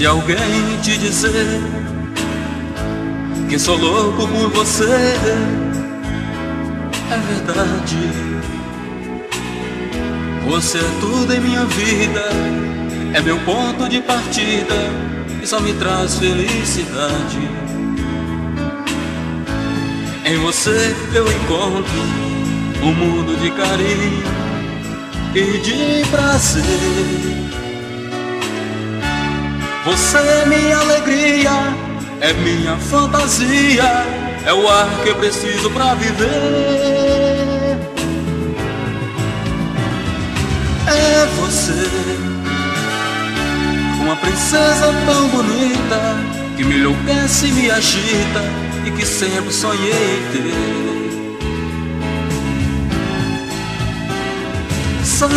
Se alguém te dizer que sou louco por você, é verdade. Você é tudo em minha vida, é meu ponto de partida e só me traz felicidade. Em você eu encontro um mundo de carinho e de prazer. Você é minha alegria, é minha fantasia, é o ar que eu preciso pra viver. É você, uma princesa tão bonita, que me enlouquece e me agita, e que sempre sonhei ter. Sabe,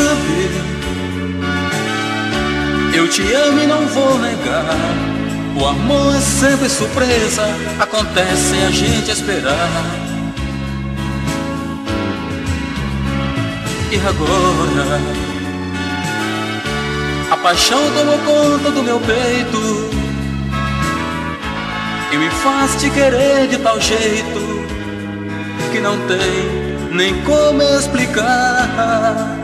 eu te amo e não vou negar. O amor é sempre surpresa, acontece sem a gente esperar. E agora a paixão tomou conta do meu peito e me faz te querer de tal jeito que não tem nem como explicar.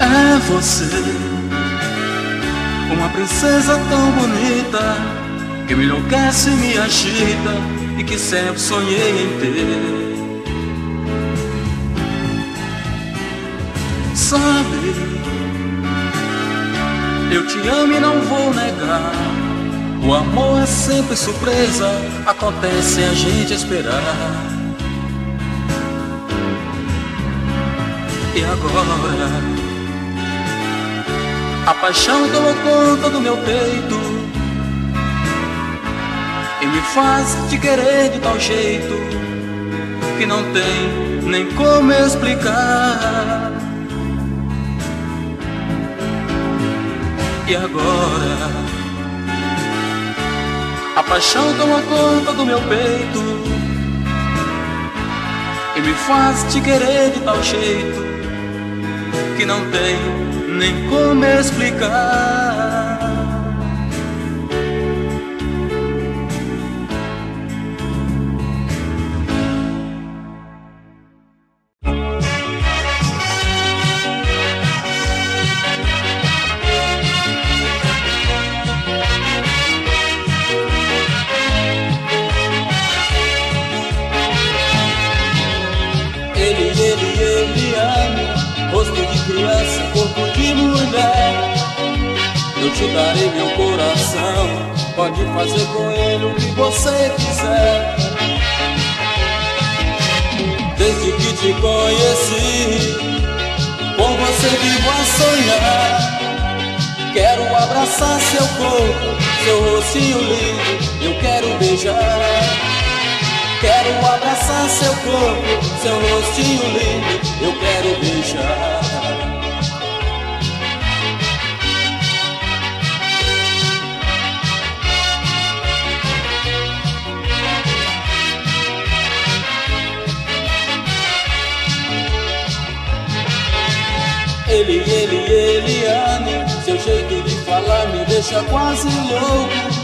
É você, uma princesa tão bonita, que me enlouquece e me agita, e que sempre sonhei em ter. Sabe, eu te amo e não vou negar. O amor é sempre surpresa, acontece sem a gente esperar. E agora a paixão tomou conta do meu peito e me faz te querer de tal jeito que não tem nem como explicar. E agora a paixão tomou conta do meu peito e me faz te querer de tal jeito que não tem nem como explicar. Eu te amo, rosto de criança, corpo de mulher. Eu te darei meu coração, pode fazer com ele o que você quiser. Desde que te conheci, com você vivo a sonhar. Quero abraçar seu corpo, seu rostinho lindo, eu quero beijar. Quero abraçar seu corpo, seu rostinho lindo, eu quero beijar. Eliane, seu jeito de falar me deixa quase louco.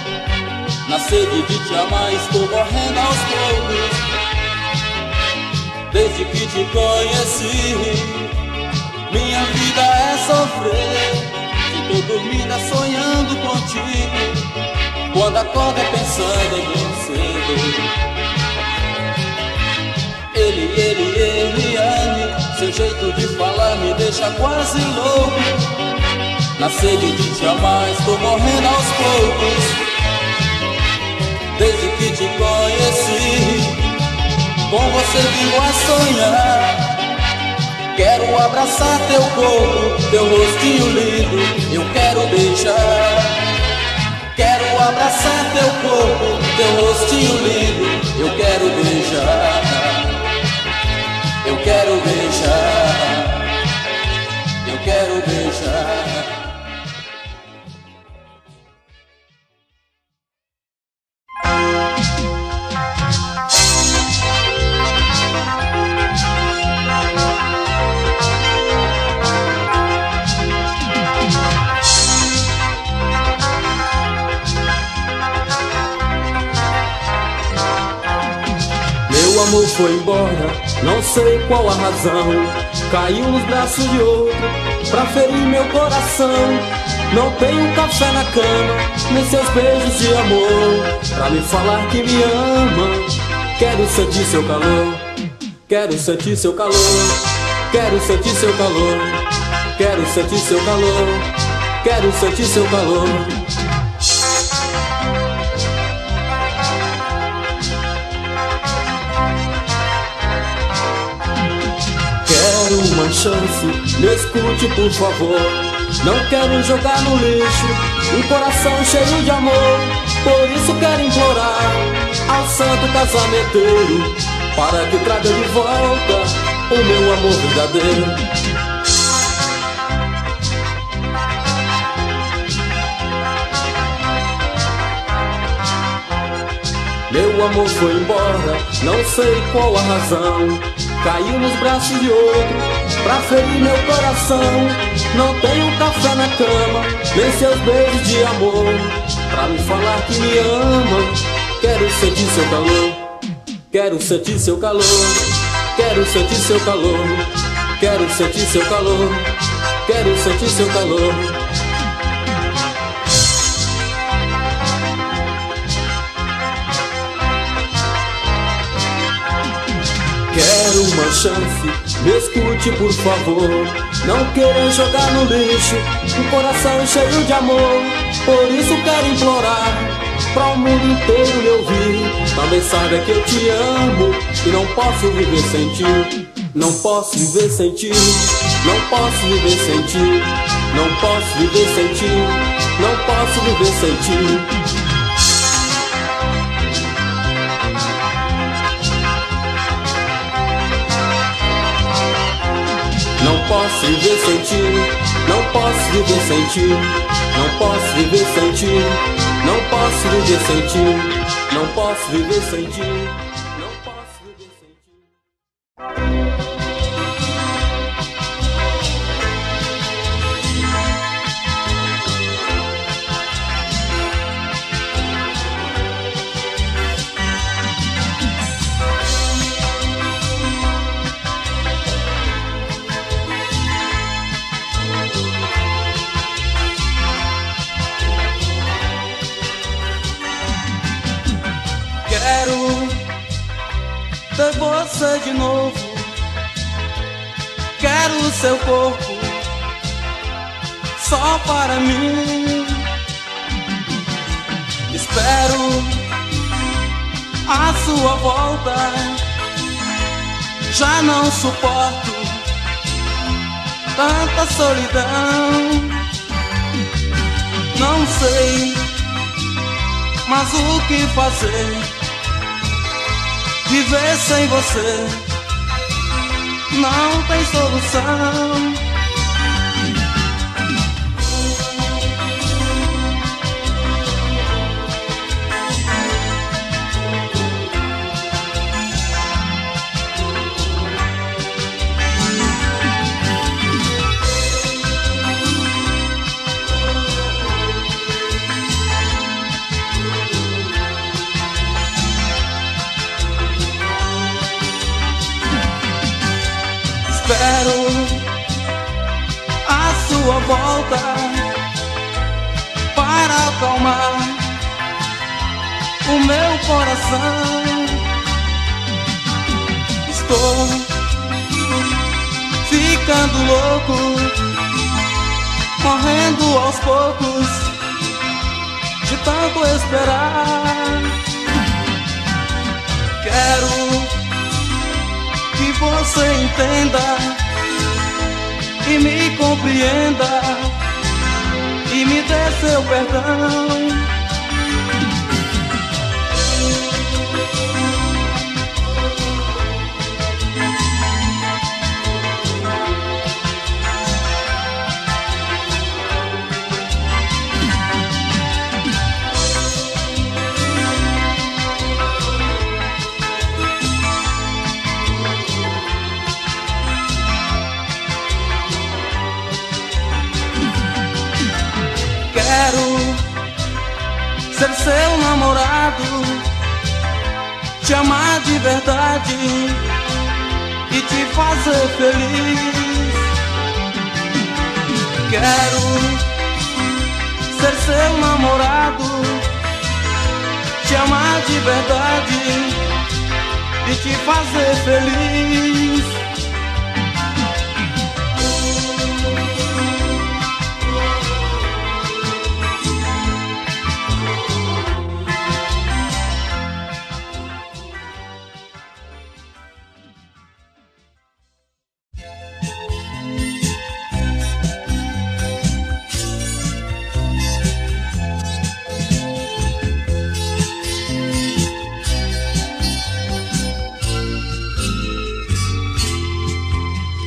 Na sede de te amar estou morrendo aos poucos. Desde que te conheci, minha vida é sofrer. Estou dormida sonhando contigo, quando acordo é pensando em você. Eliane, seu jeito de falar me deixa quase louco. Na sede de te amar estou morrendo aos poucos. Desde que te conheci, com você vivo a sonhar. Quero abraçar teu corpo, teu rostinho lindo, eu quero beijar. Quero abraçar teu corpo, teu rostinho lindo, eu quero beijar. Eu quero beijar, eu quero beijar. Meu amor foi embora, não sei qual a razão. Caiu nos braços de outro, pra ferir meu coração. Não tenho café na cama, nem seus beijos de amor, pra me falar que me ama. Quero sentir seu calor, quero sentir seu calor, quero sentir seu calor, quero sentir seu calor, quero sentir seu calor. Quero uma chance, me escute por favor. Não quero jogar no lixo um coração cheio de amor. Por isso quero implorar ao santo casamenteiro, para que traga de volta o meu amor verdadeiro. Meu amor foi embora, não sei qual a razão. Caiu nos braços de outro, pra ferir meu coração. Não tenho café na cama, nem seus beijos de amor, pra me falar que me ama. Quero sentir seu calor, quero sentir seu calor, quero sentir seu calor, quero sentir seu calor, quero sentir seu calor. Quero uma chance, me escute por favor. Não quero jogar no lixo um coração cheio de amor. Por isso quero implorar pra o mundo inteiro me ouvir. Também saiba que eu te amo e não posso viver sem ti. Não posso viver sem ti, não posso viver sem ti, não posso viver sem ti, não posso viver sem ti, não posso viver sem ti. Não posso viver sem ti, não posso viver sem ti, não posso viver sem ti, não posso viver sem ti, não posso viver sem ti, não posso viver sem você de novo. Quero o seu corpo só para mim. Espero a sua volta. Já não suporto tanta solidão. Não sei mas o que fazer. Viver sem você não tem solução. Espero a sua volta para acalmar o meu coração. Estou ficando louco, morrendo aos poucos de tanto esperar. Quero que você entenda e me compreenda e me dê seu perdão. te amar de verdade e te fazer feliz. Quero ser seu namorado, te amar de verdade e te fazer feliz.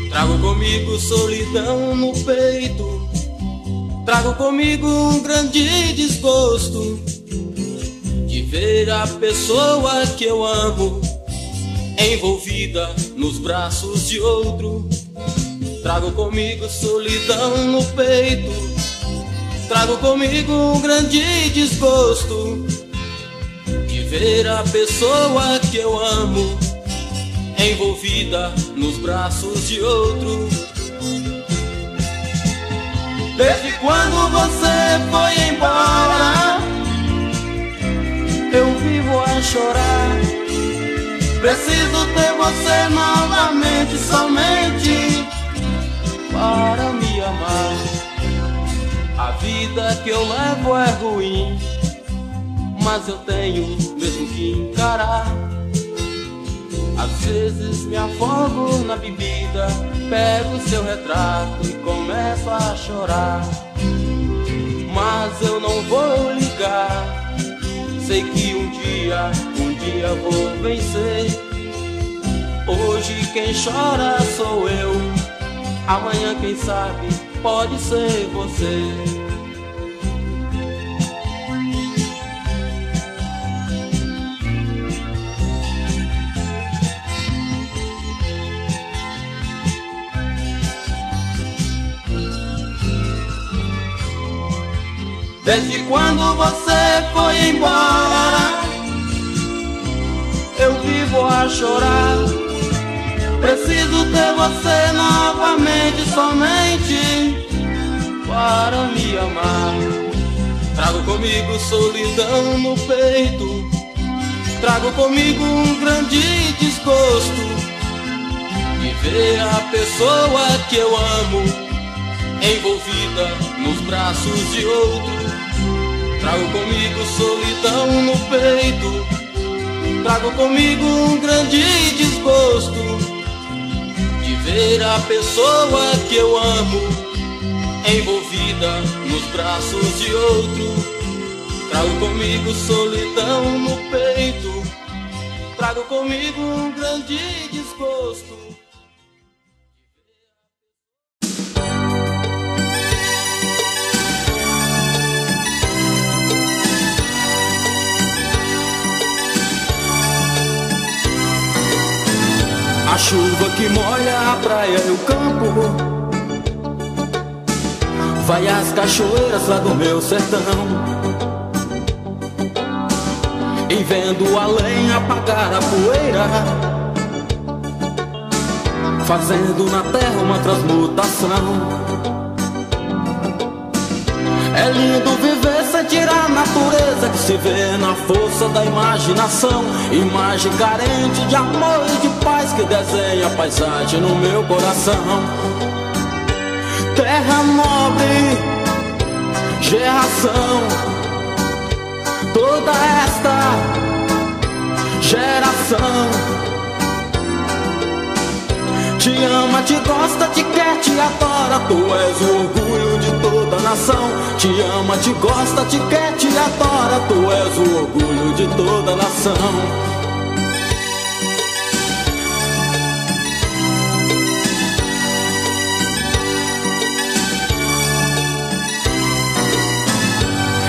Trago comigo solidão no peito, trago comigo um grande desgosto de ver a pessoa que eu amo envolvida nos braços de outro. Trago comigo solidão no peito, trago comigo um grande desgosto de ver a pessoa que eu amo envolvida nos braços de outro. Desde quando você foi embora, eu vivo a chorar. Preciso ter você novamente, somente para me amar. A vida que eu levo é ruim, mas eu tenho mesmo que encarar. Às vezes me afogo na bebida, pego seu retrato e começo a chorar. Mas eu não vou ligar, sei que um dia vou vencer. Hoje quem chora sou eu, amanhã quem sabe pode ser você. Desde quando você foi embora, eu vivo a chorar. Preciso ter você novamente, somente para me amar. Trago comigo solidão no peito, trago comigo um grande desgosto de ver a pessoa que eu amo envolvida nos braços de outro. Trago comigo solidão no peito, trago comigo um grande desgosto de ver a pessoa que eu amo envolvida nos braços de outro. Trago comigo solidão no peito, trago comigo um grande desgosto. A chuva que molha a praia e o campo vai às cachoeiras lá do meu sertão, e vendo a lenha apagar a poeira, fazendo na terra uma transmutação. É lindo viver sem tirar a natureza que se vê na força da imaginação, imagem carente de amor e de paz que desenha a paisagem no meu coração. Terra nobre, geração, toda esta geração te ama, te gosta, te quer, te adora. Tu és o orgulho de toda a nação. Te ama, te gosta, te quer, te adora. Tu és o orgulho de toda a nação.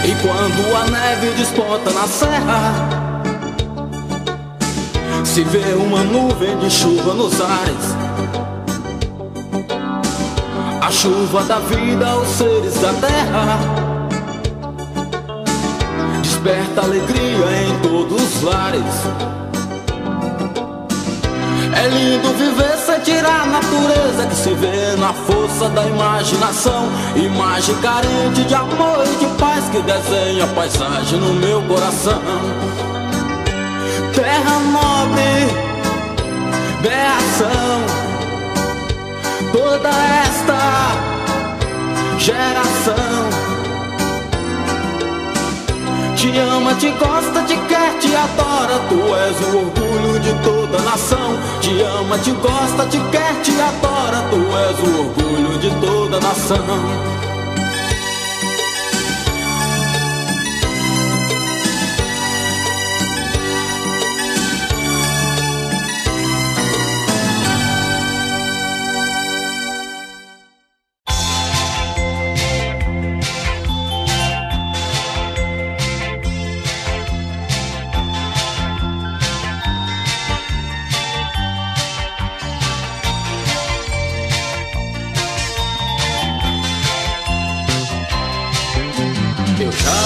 E quando a neve desponta na serra, se vê uma nuvem de chuva nos ares. A chuva da vida aos seres da terra desperta alegria em todos os lares. É lindo viver sem tirar a natureza que se vê na força da imaginação. Imagem carente de amor e de paz que desenha a paisagem no meu coração. Terra nobre, berração, toda esta geração te ama, te gosta, te quer, te adora. Tu és o orgulho de toda nação. Te ama, te gosta, te quer, te adora. Tu és o orgulho de toda nação.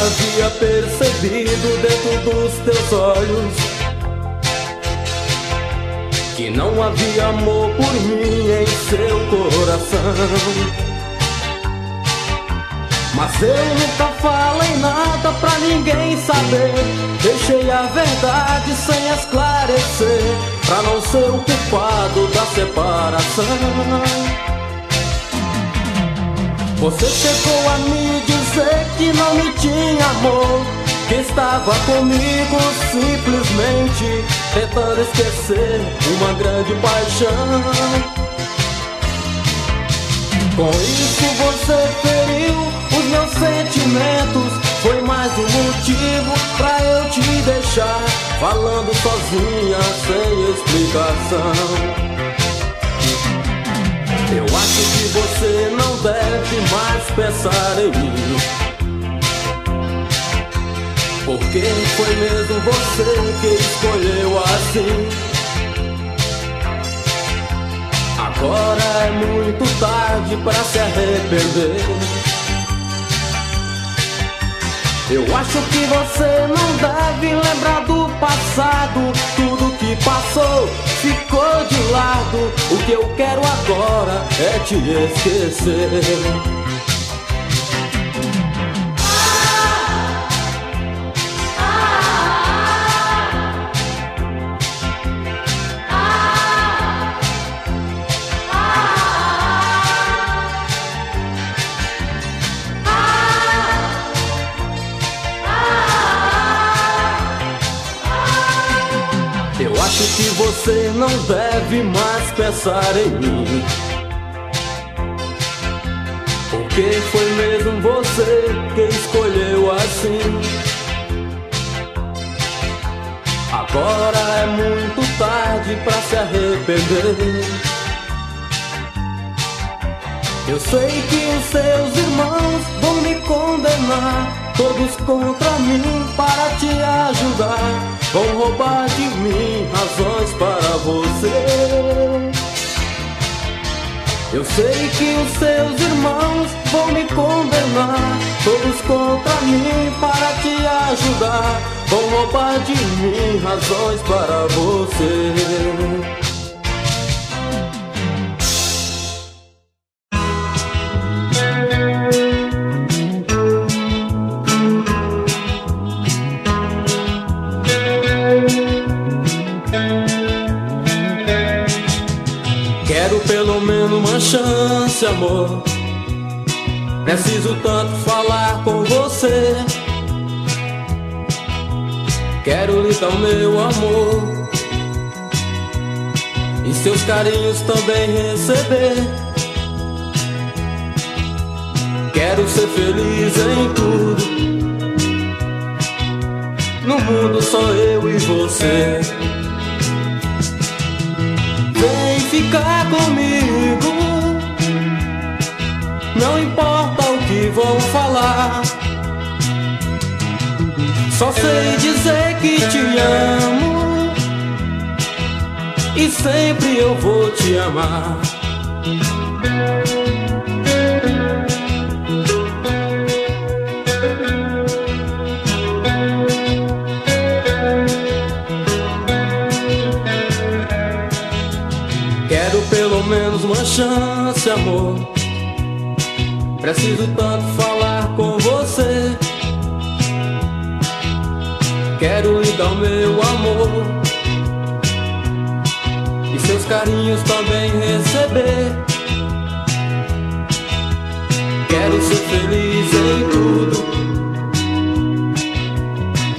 Havia percebido dentro dos teus olhos que não havia amor por mim em seu coração. Mas eu nunca falei nada pra ninguém saber. Deixei a verdade sem esclarecer, pra não ser o culpado da separação. Você chegou a me dizer que não me tinha amor, que estava comigo simplesmente tentando esquecer uma grande paixão. Com isso você feriu os meus sentimentos, foi mais um motivo pra eu te deixar falando sozinha sem explicação. Eu acho que você não deve mais pensar em mim, porque foi mesmo você que escolheu assim. Agora é muito tarde pra se arrepender. Eu acho que você não deve lembrar do passado. Tudo que passou ficou de lado. O que eu quero agora é te esquecer. Que você não deve mais pensar em mim, porque foi mesmo você que escolheu assim. Agora é muito tarde pra se arrepender. Eu sei que os seus irmãos vão me condenar, todos contra mim para te ajudar, vão roubar de mim razões para você. Eu sei que os seus irmãos vão me condenar, todos contra mim para te ajudar, vão roubar de mim razões para você. Chance, amor, preciso tanto falar com você. Quero lhe dar o meu amor e seus carinhos também receber. Quero ser feliz em tudo, no mundo só eu e você. Vem ficar comigo, não importa o que vão falar. Só sei dizer que te amo e sempre eu vou te amar. uma chance, amor. Preciso tanto falar com você. Quero lhe dar o meu amor e seus carinhos também receber. Quero ser feliz em tudo.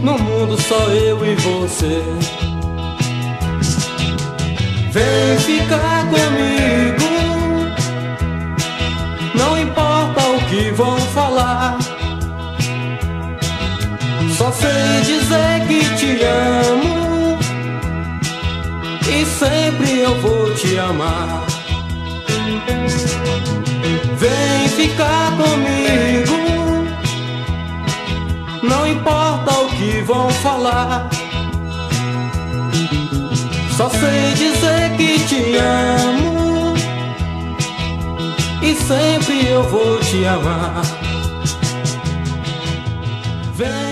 No mundo só eu e você. Vem ficar comigo, não importa o que vão falar. Só sei dizer que te amo e sempre eu vou te amar. Vem ficar comigo, não importa o que vão falar. Só sei dizer que te amo e sempre eu vou te amar. Vem.